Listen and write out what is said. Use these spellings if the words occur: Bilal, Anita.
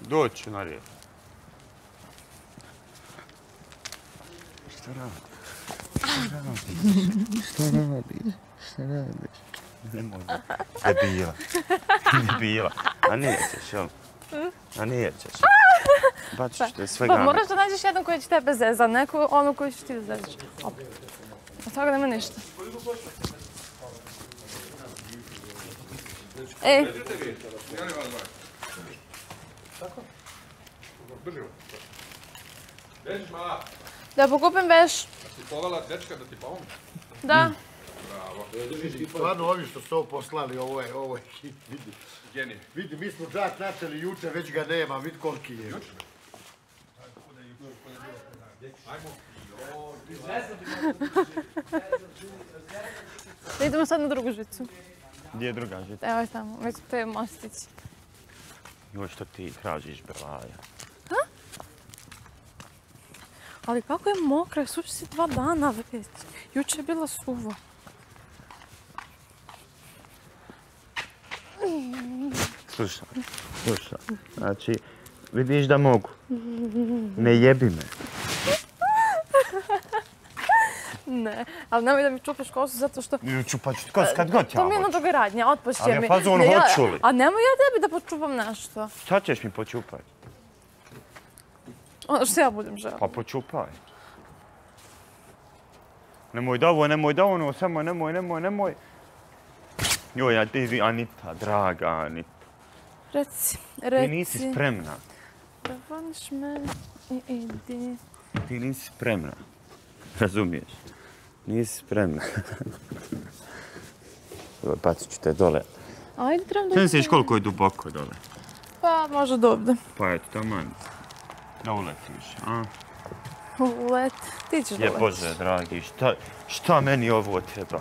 Doći na red. Šta radiš? Šta radiš? Šta radiš? Nemoj da. Debila. Debila. A nećeš, jel? A nećeš. Bačiš te svega. Pa moraš da nađeš jednu koja će tebe zezati, neku onu koju ćeš ti da zezaš. Opet. Od toga nema ništa. Ej. Tako? Brži vas. Bežiš, mala. Da pokupim beš. A si povala dečka da ti pomogu? Da. Stvarno ovi što su ovo poslali, ovo je hit, vidi. Genije. Vidi, mi smo džak načeli juče, već ga nema, vidi koliki je. Juče? Ajmo. Da idemo sad na drugu žicu. Gdje je druga žica? Evo je tamo, već te mostići. Joj, što ti tražiš, Bilaja? Ha? Ali kako je mokra, suši si 2 dana već. Juče je bila suva. Slušaj, slušaj. Znači, vidiš da mogu. Ne jebi me. Ne, ali nemoj da mi čupaš kosu zato što... Čupat ću kosu kad god ja hoću. To mi je na drugoj radnji, otpašće mi. Ali je fazon hoću li? A nemoj ja tebi da počupam nešto. Šta ćeš mi počupati? Ono što ja budem želila. Pa počupaj. Nemoj da ovo, nemoj da ono, samo nemoj, nemoj, nemoj. Joj, Anita, draga Anita. Reci, reci. Ti nisi spremna. Da voliš me i idi. Ti nisi spremna. Razumiješ? Nisi spremna. Bacit ću te dole. Ajde, trebam da... Sada misliš koliko je duboko dole? Pa, možda do ovdje. Pa eto, taman. Da uletiš, a? Uleti? Ti ćeš da uletiš. Je Bože, dragi, šta meni ovo treba?